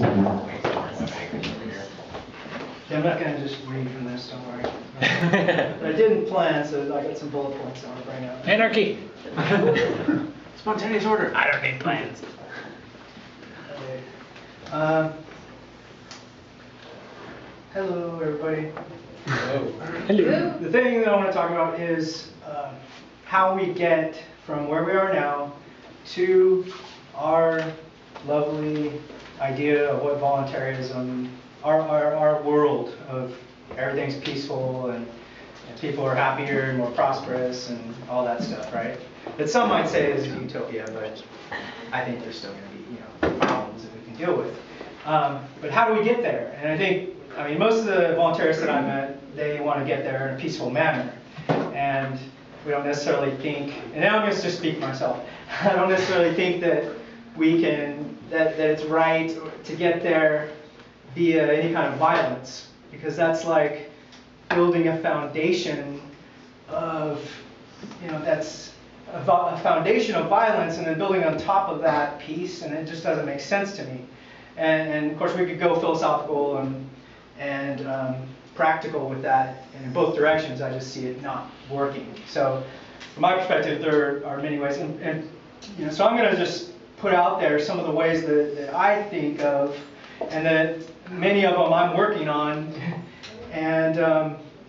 Yeah, I'm not going to just read from this, don't worry. But I didn't plan, so I got some bullet points I want to bring up. Anarchy! Spontaneous order. I don't need plans. Okay. Hello, everybody. Hello. Hello. The thing that I want to talk about is how we get from where we are now to our lovely idea of what voluntaryism, our world of everything's peaceful and people are happier and more prosperous and all that stuff, right? That some might say is utopia, but I think there's still going to be, problems that we can deal with. But how do we get there? And I think, most of the voluntarists that I met, they want to get there in a peaceful manner, and we don't necessarily think. And now I'm going to just speak for myself. I don't necessarily think that we can that it's right to get there via any kind of violence, because that's like building a foundation of that's a foundation of violence, and then building on top of that peace, and it just doesn't make sense to me. And of course we could go philosophical and practical with that, and in both directions I just see it not working. So from my perspective, there are many ways, and so I'm going to just put out there some of the ways that I think of, and that many of them I'm working on, and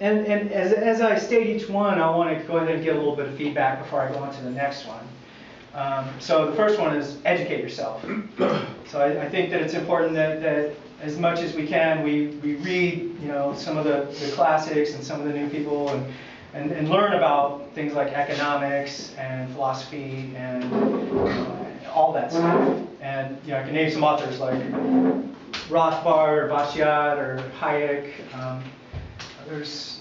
as I state each one, I want to go ahead and get a little bit of feedback before I go on to the next one. So the first one is educate yourself. So I think that it's important that as much as we can, we read some of the classics and some of the new people, and learn about things like economics and philosophy and all that stuff. And I can name some authors like Rothbard or Bastiat or Hayek. There's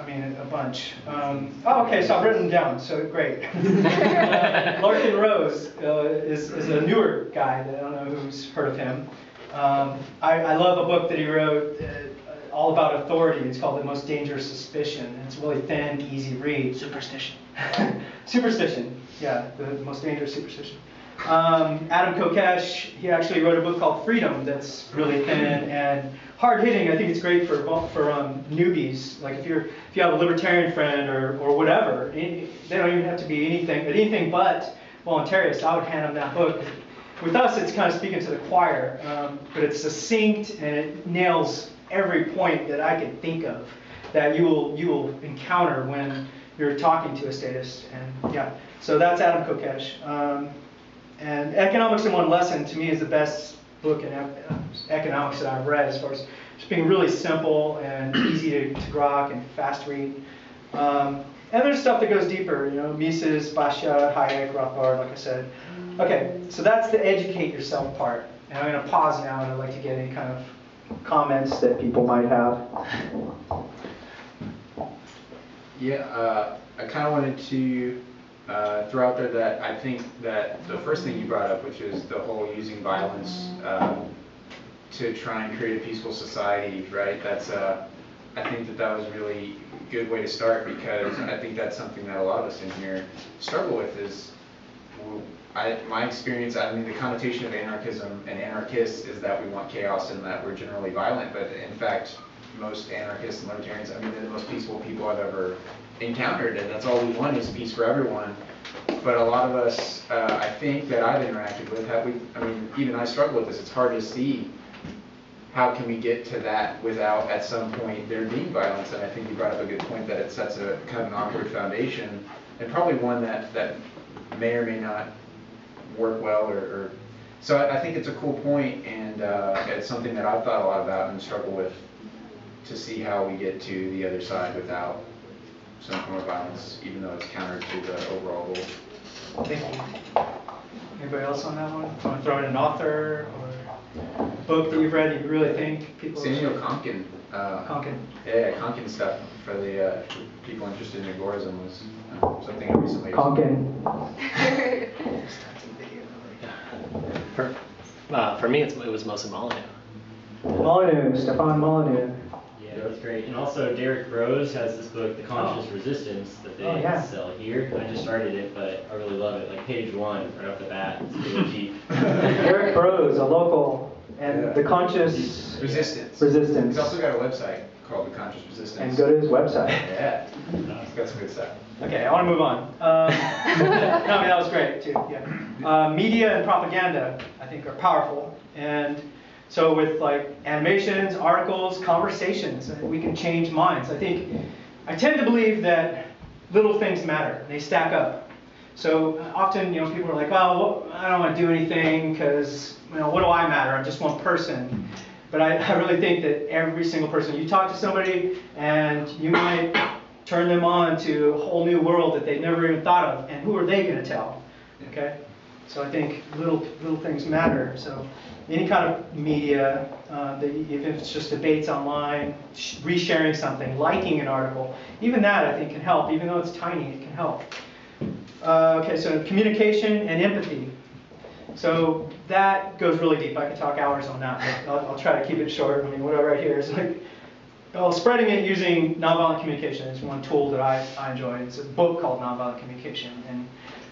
a bunch. So I've written them down. So great. Larkin Rose is a newer guy. I don't know who's heard of him. I love a book that he wrote all about authority. It's called The Most Dangerous Superstition. It's a really thin, easy read. Superstition. Superstition. Yeah, The Most Dangerous Superstition. Adam Kokesh, he actually wrote a book called Freedom that's really thin and hard-hitting. I think it's great for newbies. Like if you have a libertarian friend or whatever, they don't even have to be anything but voluntarist. I would hand them that book. With us, it's kind of speaking to the choir, but it's succinct and it nails every point that I can think of that you will encounter when you're talking to a statist. And yeah, so that's Adam Kokesh. And Economics in One Lesson, to me, is the best book in economics that I've read, as far as just being really simple and easy to grok and fast read. And there's stuff that goes deeper, Mises, Bastiat, Hayek, Rothbard, like I said. Okay, so that's the educate yourself part. And I'm going to pause now, and I'd like to get any kind of comments that people might have. Yeah, I kind of wanted to throw out there that I think that the first thing you brought up, which is the whole using violence to try and create a peaceful society, right? That's I think that was really good way to start, because I think that's something that a lot of us in here struggle with. Is my experience, the connotation of anarchism and anarchists is that we want chaos and that we're generally violent, but in fact, most anarchists and libertarians, they're the most peaceful people I've ever encountered, and that's all we want is peace for everyone. But a lot of us, I think that I've interacted with, even I struggle with this. It's hard to see how can we get to that without at some point there being violence, and I think you brought up a good point that it sets a kind of an awkward foundation, and probably one that may or may not work well, or so I think it's a cool point, and it's something that I've thought a lot about and struggle with, to see how we get to the other side without some form of violence, even though it's counter to the overall goal. Thank you. Anybody else on that one? Want to throw in an author or a book that you've read that you really think people? Samuel Konkin. Konkin. Yeah, Konkin stuff for the people interested in agorism was something I recently. Konkin. For me, it was mostly Molyneux, Stefan Molyneux. Yeah, that's great. And also Derek Rose has this book, The Conscious Resistance, that they sell here. I just started it, but I really love it. Like page 1, right off the bat, it's really cheap. Derek Rose, a local And The Conscious Resistance. He's also got a website called The Conscious Resistance. And go to his website. Yeah. He's got some good stuff. Okay, I want to move on. No, I mean, that was great, too. Yeah. Media and propaganda, I think, are powerful. And so with like animations, articles, conversations, we can change minds. I tend to believe that little things matter. They stack up. So often, people are like, "Oh, I don't want to do anything because, what do I matter? I'm just one person." But I really think that every single person, you talk to somebody, and you might turn them on to a whole new world that they never even thought of. And who are they going to tell? Okay. So I think little things matter. So any kind of media, even if it's just debates online, resharing something, liking an article, even that I think can help. Even though it's tiny, it can help. Okay, so communication and empathy. So that goes really deep. I could talk hours on that, but I'll try to keep it short. I mean, what I write here is like, spreading it using nonviolent communication is one tool that I enjoy. It's a book called Nonviolent Communication, and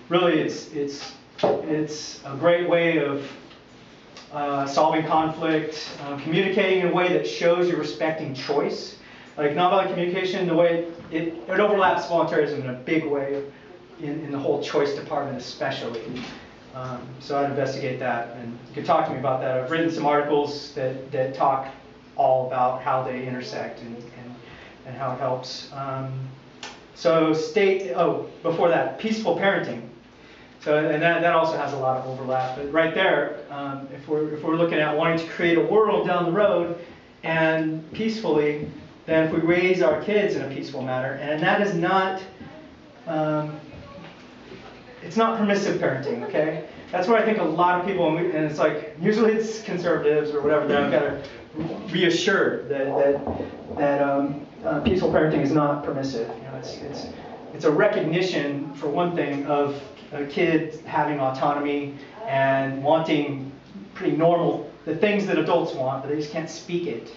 really it's a great way of solving conflict, communicating in a way that shows you're respecting choice. Like nonviolent communication, the way it overlaps voluntaryism in a big way. In the whole choice department especially. So I'd investigate that, and you could talk to me about that. I've written some articles that talk all about how they intersect and how it helps. So before that, peaceful parenting. So, and that also has a lot of overlap, but right there, if we're looking at wanting to create a world down the road and peacefully, then if we raise our kids in a peaceful manner, and that is not, it's not permissive parenting, okay? That's where I think a lot of people, and it's like, usually it's conservatives or whatever, that I've got to reassure that peaceful parenting is not permissive. It's a recognition, for one thing, of a kid having autonomy and wanting pretty normal, the things that adults want, but they just can't speak it.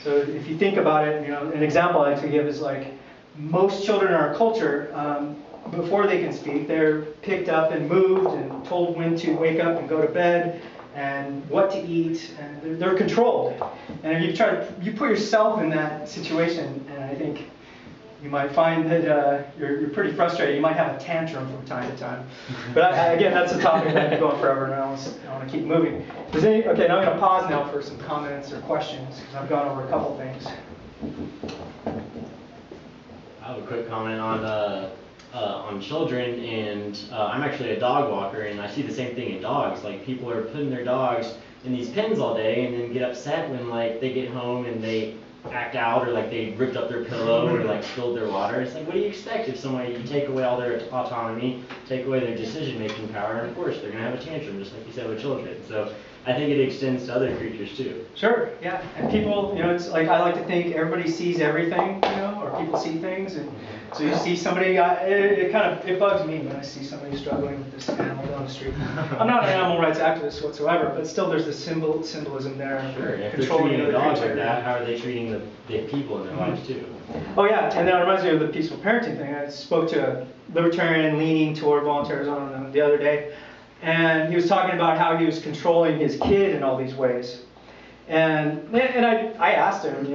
So if you think about it, an example I like to give is like, most children in our culture, before they can speak, they're picked up and moved and told when to wake up and go to bed and what to eat, and they're controlled. And if you put yourself in that situation, and I think you might find that you're pretty frustrated. You might have a tantrum from time to time. But again, that's a topic that I've been going forever, and I want to keep moving. Okay, now I'm going to pause now for some comments or questions, because I've gone over a couple things. I have a quick comment on children, and I'm actually a dog walker, and I see the same thing in dogs. Like, people are putting their dogs in these pens all day, and then get upset when like they get home and they act out, or like they ripped up their pillow or like spilled their water. It's like, what do you expect if somebody, you take away all their autonomy, take away their decision-making power, and of course they're gonna have a tantrum, just like you said with children. So I think it extends to other creatures too. Sure, yeah. And people, it's like, I like to think everybody sees everything, or people see things. And so you see somebody, it bugs me when I see somebody struggling with this animal down the street. I'm not an animal rights activist whatsoever, but still there's this symbolism there. Sure, if they're treating the dogs like that, how are they treating the people in their lives too? Oh yeah, and that reminds me of the peaceful parenting thing. I spoke to a libertarian leaning toward voluntarism the other day. And he was talking about how he was controlling his kid in all these ways. And I asked him,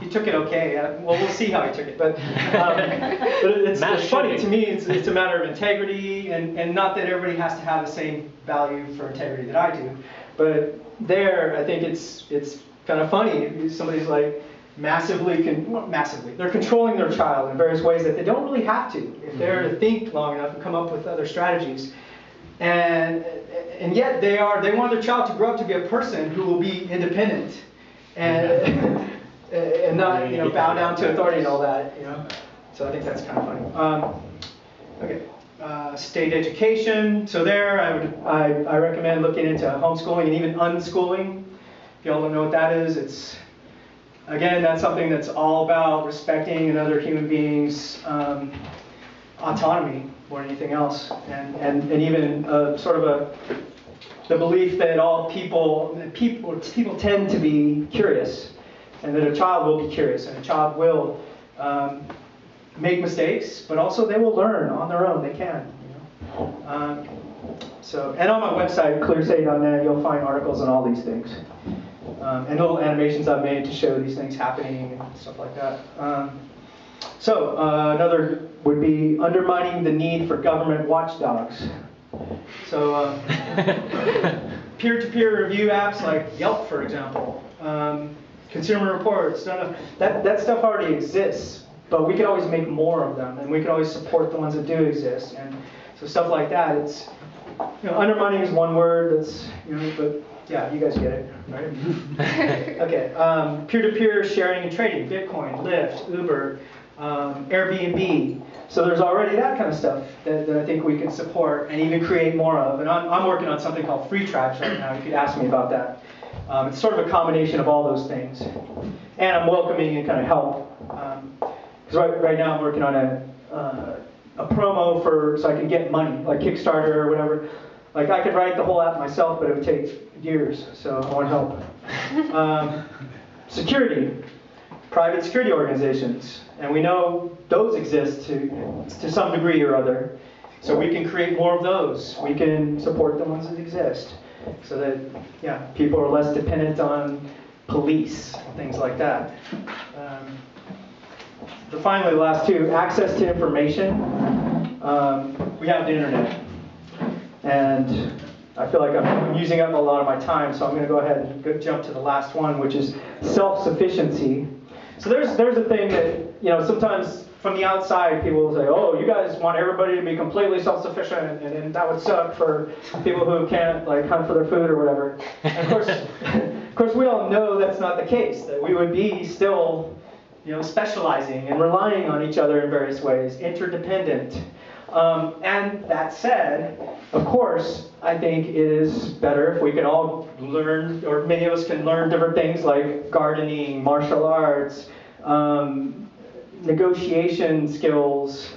he took it okay. Well, we'll see how he took it. But it's funny to me. It's a matter of integrity, and not that everybody has to have the same value for integrity that I do. But there, I think it's kind of funny. Somebody's like they're controlling their child in various ways that they don't really have to, if they're to think long enough and come up with other strategies. And yet they want their child to grow up to be a person who will be independent and not bow down to authority and all that. So I think that's kind of funny. Okay, state education. So there, I recommend looking into homeschooling and even unschooling. If y'all don't know what that is, it's again that's something that's all about respecting another human being's autonomy. More than anything else, and even the belief that all people tend to be curious, and that a child will be curious, and a child will make mistakes, but also they will learn on their own. They can. So, and on my website, Clearsay.net, you'll find articles on all these things. And little animations I've made to show these things happening and stuff like that. Another would be undermining the need for government watchdogs. So peer-to-peer review apps like Yelp, for example, Consumer Reports, that stuff already exists, but we could always make more of them, and we could always support the ones that do exist. And so stuff like that, it's, you know, undermining is one word, that's, you know, but yeah, you guys get it, right? Okay, peer-to-peer sharing and trading, Bitcoin, Lyft, Uber, Airbnb. So there's already that kind of stuff that I think we can support and even create more of. And I'm working on something called Free Traps right now. You could ask me about that. It's sort of a combination of all those things. And I'm welcoming and kind of help. Because right now I'm working on a promo so I can get money, like Kickstarter or whatever. Like I could write the whole app myself, but it would take years. So I want help. Security. Private security organizations, and we know those exist to some degree or other. So we can create more of those. We can support the ones that exist, so that people are less dependent on police, things like that. Finally, the last two: access to information. We have the internet, and I feel like I'm using up a lot of my time, so I'm going to go ahead and jump to the last one, which is self-sufficiency. So there's a thing that, you know, sometimes from the outside people will say, oh, you guys want everybody to be completely self-sufficient, and that would suck for people who can't, like, hunt for their food or whatever. And of course, we all know that's not the case, that we would be still, you know, specializing and relying on each other in various ways, interdependent. And that said, of course, I think it is better if we can all learn, or many of us can learn different things like gardening, martial arts, negotiation skills,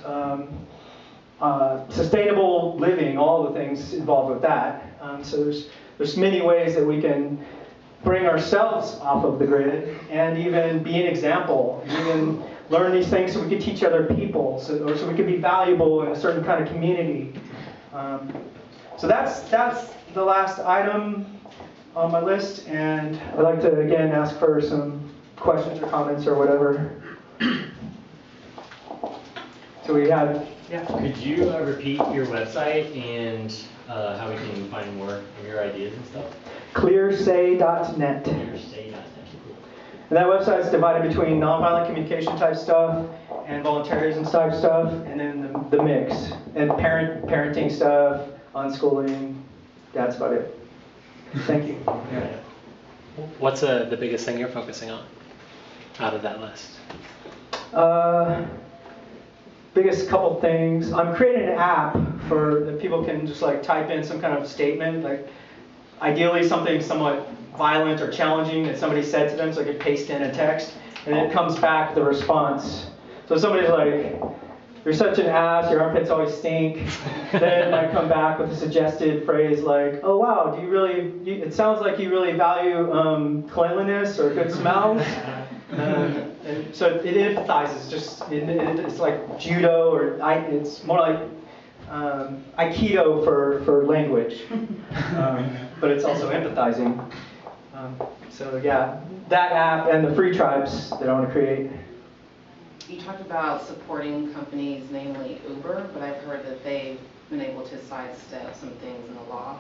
sustainable living, all the things involved with that. So there's many ways that we can bring ourselves off of the grid and even be an example, even learn these things so we can teach other people, so we can be valuable in a certain kind of community. So that's the last item on my list, and I'd like to again ask for some questions or comments or whatever. So we had, yeah. Could you repeat your website and how we can find more of your ideas and stuff? Clearsay.net. Clearsay.net. And that website's divided between nonviolent communication type stuff and voluntaryism type stuff, and then the mix. And parenting stuff, unschooling, that's about it. Thank you. Yeah. What's the biggest thing you're focusing on out of that list? Biggest couple things. I'm creating an app that people can just like type in some kind of statement, like ideally something somewhat violent or challenging that somebody said to them, so I could paste in a text, and it comes back the response. So somebody's like, "You're such an ass, your armpits always stink." Then I come back with a suggested phrase like, "Oh wow, do you really? It sounds like you really value cleanliness or good smells." And so it empathizes. It's like judo, or it's more like aikido for language, but it's also empathizing. So yeah, that app and the free tribes that I want to create. You talked about supporting companies, namely Uber, but I've heard that they've been able to sidestep some things in the law.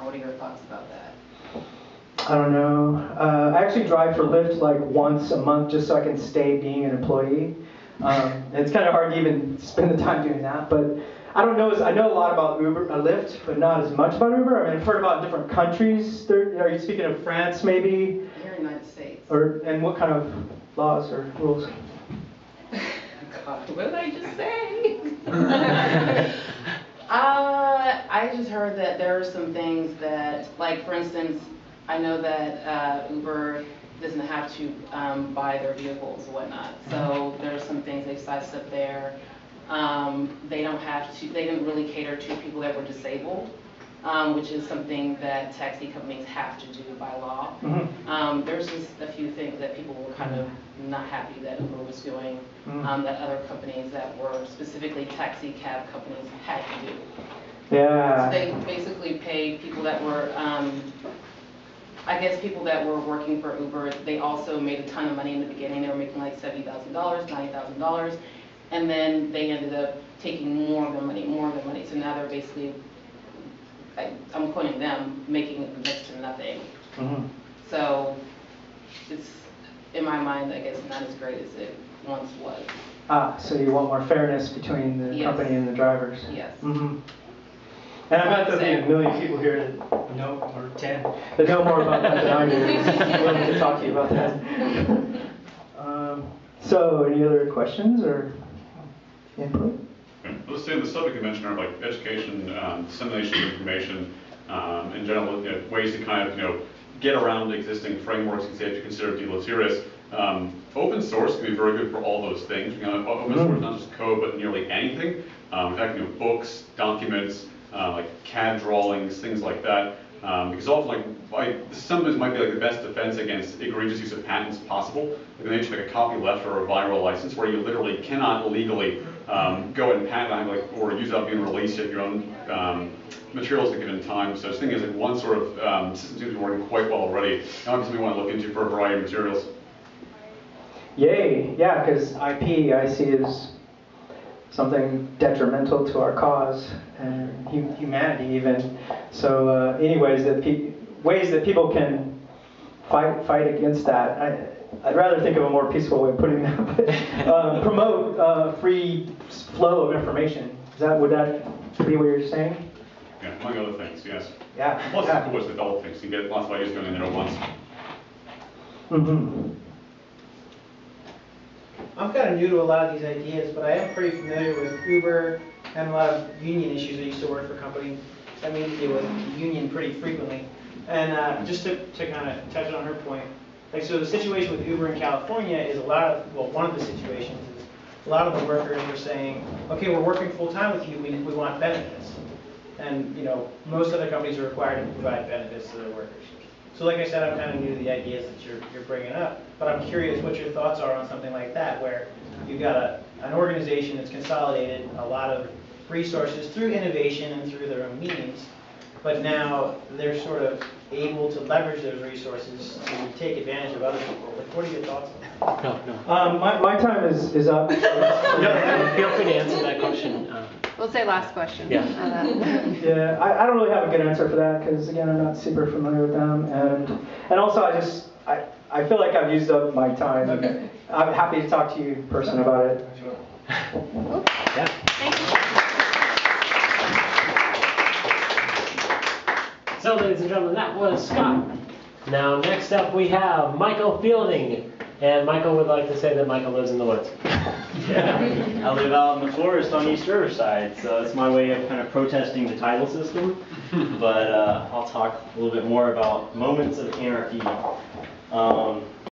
What are your thoughts about that? I don't know. I actually drive for Lyft like once a month just so I can stay being an employee. It's kind of hard to even spend the time doing that, but I know a lot about Uber, Lyft, but not as much about Uber. I mean, I've heard about different countries. Are you speaking of France, maybe? Here in the United States. And what kind of laws or rules? God, what did I just say? I just heard that there are some things that, like, for instance, I know that Uber doesn't have to buy their vehicles and whatnot. So there are some things they've sidestepped there. They didn't really cater to people that were disabled, which is something that taxi companies have to do by law. Mm-hmm. There's just a few things that people were kind of not happy that Uber was doing, mm-hmm. That other companies that were specifically taxi cab companies had to do. Yeah. So they basically paid people that were, I guess people that were working for Uber. They also made a ton of money in the beginning. They were making like $70,000, $90,000. And then they ended up taking more of their money. So now they're basically, I'm quoting them, making next to nothing. Mm-hmm. So it's, in my mind, I guess not as great as it once was. Ah, so you want more fairness between the company and the drivers. Yes. Mm-hmm. And I bet there'll be a million people here that know, or 10, that know more about that than I do. I'm willing to talk to you about that. So, any other questions or input? Let's stay on the subject you mentioned, of like education, dissemination of information, in general, you know, ways to kind of, you know, get around existing frameworks you say to consider deleterious. Open source can be very good for all those things. You know, open source is not just code, but nearly anything. In fact, you know, books, documents, like CAD drawings, things like that. Because often, like sometimes might be like the best defense against egregious use of patents possible. Like they just like a copyleft or a viral license, where you literally cannot legally go and patent like or use it up being released at your own materials at a given time. So this thing is like one sort of system seems to be working quite well already. Now something we want to look into for a variety of materials. Yay! Yeah, because IP I see is something detrimental to our cause and humanity even. So anyways, ways that people can fight against that. I'd rather think of a more peaceful way of putting that. But, promote free flow of information. Would that be what you're saying? Yeah, among other things, yes. Yeah. Plus, of course, the adult things. You get lots of ideas going in there at once. Mm-hmm. I'm kind of new to a lot of these ideas, but I am pretty familiar with Uber and a lot of union issues. I used to work for a company that made me deal with union pretty frequently. And just to kind of touch on her point, like so the situation with Uber in California is one of the situations is a lot of the workers were saying, okay, we're working full time with you, we want benefits. And you know, most other companies are required to provide benefits to their workers. So like I said, I'm kind of new to the ideas that you're bringing up, but I'm curious what your thoughts are on something like that, where you've got an organization that's consolidated a lot of resources through innovation and through their own means, but now they're sort of able to leverage those resources to take advantage of other people. Like, what are your thoughts on that? No, no. My time is up. No, feel free to answer that question. We'll say last question. Yeah. Yeah, I don't really have a good answer for that because again, I'm not super familiar with them, and also I feel like I've used up my time. Okay. I'm happy to talk to you in person about it. Sure. Cool. Yeah. Thank you. So, ladies and gentlemen, that was Scott. Now, next up we have Michael Fielding, and Michael would like to say that Michael lives in the woods. Yeah, I live out in the forest on East Riverside, so it's my way of kind of protesting the title system. But I'll talk a little bit more about moments of anarchy.